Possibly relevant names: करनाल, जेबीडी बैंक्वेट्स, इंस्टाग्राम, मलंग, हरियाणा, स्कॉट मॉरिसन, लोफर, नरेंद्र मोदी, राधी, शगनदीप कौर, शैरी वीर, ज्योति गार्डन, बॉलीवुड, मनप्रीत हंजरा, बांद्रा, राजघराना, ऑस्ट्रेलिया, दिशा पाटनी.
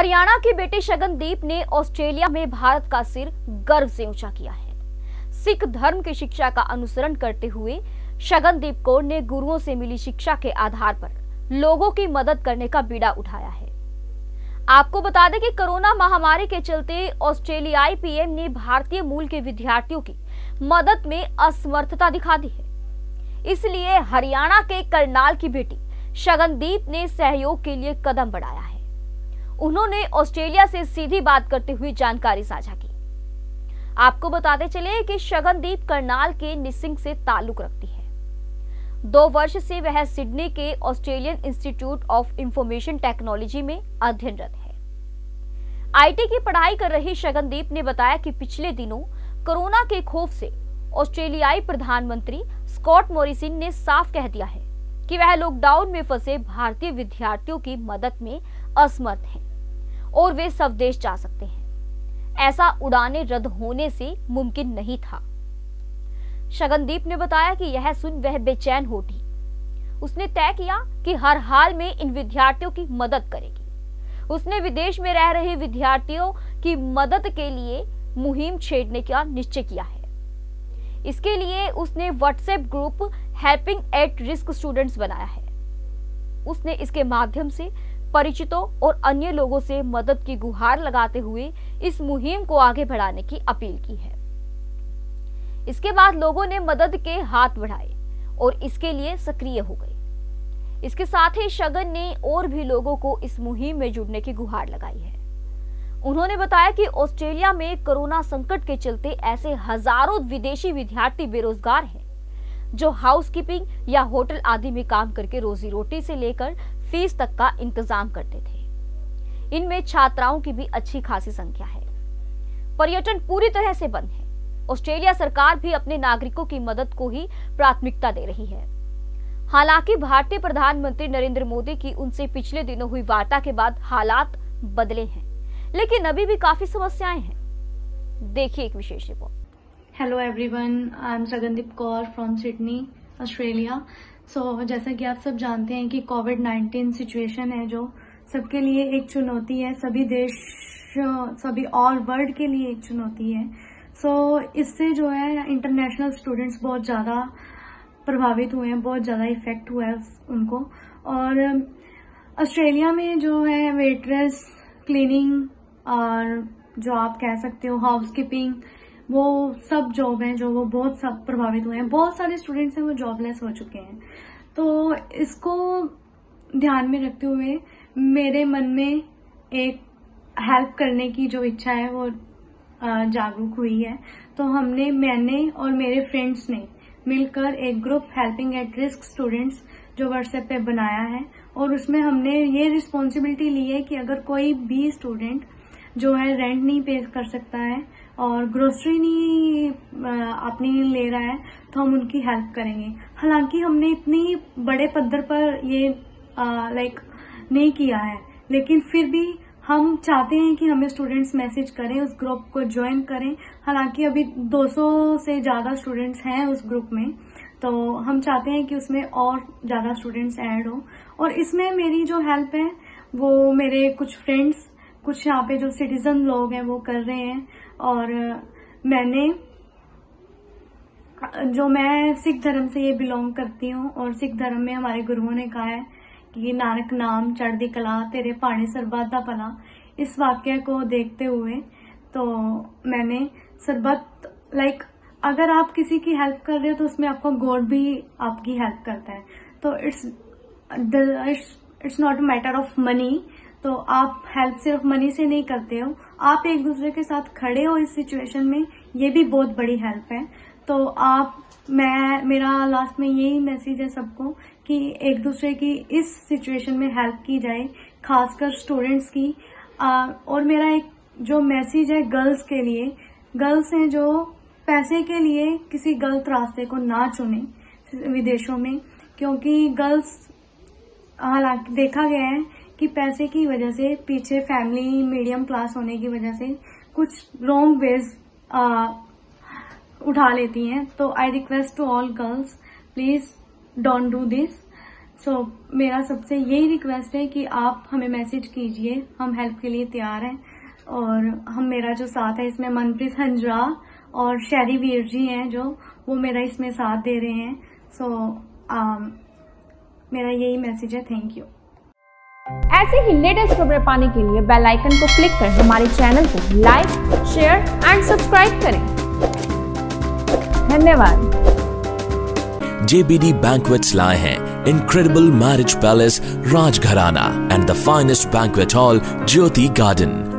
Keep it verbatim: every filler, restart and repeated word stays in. हरियाणा के बेटे शगनदीप ने ऑस्ट्रेलिया में भारत का सिर गर्व से ऊंचा किया है। सिख धर्म की शिक्षा का अनुसरण करते हुए शगनदीप कौर ने गुरुओं से मिली शिक्षा के आधार पर लोगों की मदद करने का बीड़ा उठाया है। आपको बता दें कि कोरोना महामारी के चलते ऑस्ट्रेलियाई पीएम ने भारतीय मूल के विद्यार्थियों की मदद में असमर्थता दिखा दी है। इसलिए हरियाणा के करनाल की बेटी शगनदीप ने सहयोग के लिए कदम बढ़ाया है। उन्होंने ऑस्ट्रेलिया से सीधी बात करते हुए जानकारी साझा की। आपको बताते चले कि शगनदीप करनाल के निसिंग से ताल्लुक रखती है। दो वर्ष से वह सिडनी के Australian Institute of Information Technology में अध्ययनरत है। आईटी की पढ़ाई कर रही शगनदीप ने बताया कि पिछले दिनों कोरोना के खौफ से ऑस्ट्रेलियाई प्रधानमंत्री स्कॉट मॉरिसन ने साफ कह दिया है कि वह लॉकडाउन में फंसे भारतीय विद्यार्थियों की मदद में असमर्थ है और वे स्वदेश जा सकते हैं। ऐसा उड़ाने रद्द होने से मुमकिन नहीं था। शगनदीप ने बताया कि यह सुन वह बेचैन हो उठी। उसने तय किया कि हर हाल में इन विद्यार्थियों की मदद करेगी। उसने विदेश में रह रहे विद्यार्थियों की मदद के लिए मुहिम छेड़ने का निश्चय किया है। इसके लिए उसने WhatsApp group helping at risk students बनाया है। उसने इसके माध्यम से परिचितों और अन्य लोगों से मदद की गुहार लगाते हुए इस मुहिम को आगे बढ़ाने की अपील की है। इसके बाद लोगों ने मदद के हाथ बढ़ाए और इसके लिए सक्रिय हो गए। इसके साथ ही शगन ने और भी लोगों को इस मुहिम में जुड़ने की गुहार लगाई है। उन्होंने बताया कि ऑस्ट्रेलिया में कोरोना संकट के चलते ऐसे हजारों विदेशी विद्यार्थी बेरोजगार हैं जो हाउसकीपिंग या होटल आदि में काम करके रोजी रोटी से लेकर फीस तक का इंतजाम करते थे। इनमें छात्राओं की भी अच्छी खासी संख्या है। पर्यटन पूरी तरह से बंद है। ऑस्ट्रेलिया सरकार भी अपने नागरिकों की मदद को ही प्राथमिकता दे रही है। हालांकि भारतीय प्रधानमंत्री नरेंद्र मोदी की उनसे पिछले दिनों हुई वार्ता के बाद हालात बदले हैं, लेकिन अभी भी काफी समस्याएं हैं। देखिए एक विशेष report. Hello everyone, I am शगनदीप कौर from Sydney ऑस्ट्रेलिया। So जैसा कि आप सब जानते हैं कि कोविड नाइन्टीन सिचुएशन है जो सबके लिए एक चुनौती है, सभी देश सभी ऑल वर्ल्ड के लिए एक चुनौती है। सो so, इससे जो है इंटरनेशनल स्टूडेंट्स बहुत ज़्यादा प्रभावित हुए हैं, बहुत ज़्यादा इफेक्ट हुआ है उनको। और ऑस्ट्रेलिया में जो है वेट्रेस, क्लीनिंग और जो आप कह सकते हो हाउसकीपिंग, वो सब जॉब हैं जो वो बहुत सब प्रभावित हुए हैं। बहुत सारे स्टूडेंट्स हैं वो जॉबलेस हो चुके हैं। तो इसको ध्यान में रखते हुए मेरे मन में एक हेल्प करने की जो इच्छा है वो जागरूक हुई है। तो हमने मैंने और मेरे फ्रेंड्स ने मिलकर एक group helping at risk students जो व्हाट्सएप पे बनाया है, और उसमें हमने ये रिस्पॉन्सिबिलिटी ली है कि अगर कोई भी स्टूडेंट जो है रेंट नहीं पे कर सकता है और ग्रोसरी नहीं अपनी ले रहा है तो हम उनकी हेल्प करेंगे। हालांकि हमने इतनी बड़े पद्धर पर ये लाइक नहीं किया है, लेकिन फिर भी हम चाहते हैं कि हमें स्टूडेंट्स मैसेज करें, उस ग्रुप को ज्वाइन करें। हालांकि अभी दो सौ से ज़्यादा स्टूडेंट्स हैं उस ग्रुप में, तो हम चाहते हैं कि उसमें और ज़्यादा स्टूडेंट्स ऐड हो। और इसमें मेरी जो हेल्प है वो मेरे कुछ फ्रेंड्स, कुछ यहाँ पे जो सिटीजन लोग हैं वो कर रहे हैं। और मैंने जो मैं सिख धर्म से ये बिलोंग करती हूँ, और सिख धर्म में हमारे गुरुओं ने कहा है कि नानक नाम चढ़दी कला तेरे भाणे सरबत दा भला। इस वाक्य को देखते हुए तो मैंने सरबत लाइक अगर आप किसी की हेल्प कर रहे हो तो उसमें आपका गॉड भी आपकी हेल्प करता है। तो it's it's not a matter of money. तो आप हेल्प सिर्फ मनी से नहीं करते हो, आप एक दूसरे के साथ खड़े हो इस सिचुएशन में, ये भी बहुत बड़ी हेल्प है। तो आप मैं मेरा लास्ट में यही मैसेज है सबको कि एक दूसरे की इस सिचुएशन में हेल्प की जाए, खासकर स्टूडेंट्स की। आ, और मेरा एक जो मैसेज है गर्ल्स के लिए, गर्ल्स हैं जो पैसे के लिए किसी गलत रास्ते को ना चुने विदेशों में, क्योंकि गर्ल्स हालांकि देखा गया है कि पैसे की वजह से पीछे फैमिली मीडियम क्लास होने की वजह से कुछ रॉन्ग वेज उठा लेती हैं। तो I request to all girls, please don't do this. So so, मेरा सबसे यही रिक्वेस्ट है कि आप हमें मैसेज कीजिए, हम हेल्प के लिए तैयार हैं। और हम मेरा जो साथ है इसमें मनप्रीत हंजरा और शैरी वीर जी हैं जो वो मेरा इसमें साथ दे रहे हैं। सो so, um, मेरा यही मैसेज है। Thank you. ऐसे ही लेटेस्ट खबरें पाने के लिए बेल आइकन को क्लिक कर हमारे चैनल को लाइक, शेयर एंड सब्सक्राइब करें। धन्यवाद। जेबीडी बैंक्वेट्स लाए हैं Incredible Marriage Palace राजघराना and the finest banquet hall ज्योति गार्डन।